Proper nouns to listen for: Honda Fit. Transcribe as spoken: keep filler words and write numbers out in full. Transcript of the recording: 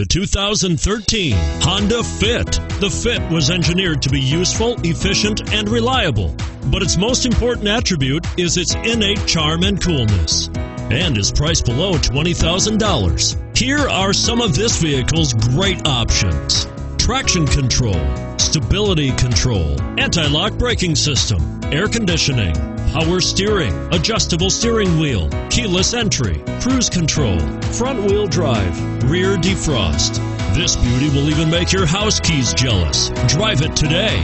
the two thousand thirteen Honda Fit. The Fit was engineered to be useful, efficient, and reliable, but its most important attribute is its innate charm and coolness, and is priced below twenty thousand dollars. Here are some of this vehicle's great options: traction control, stability control, anti-lock braking system, air conditioning, power steering, adjustable steering wheel, keyless entry, cruise control, front wheel drive, rear defrost. This beauty will even make your house keys jealous. Drive it today.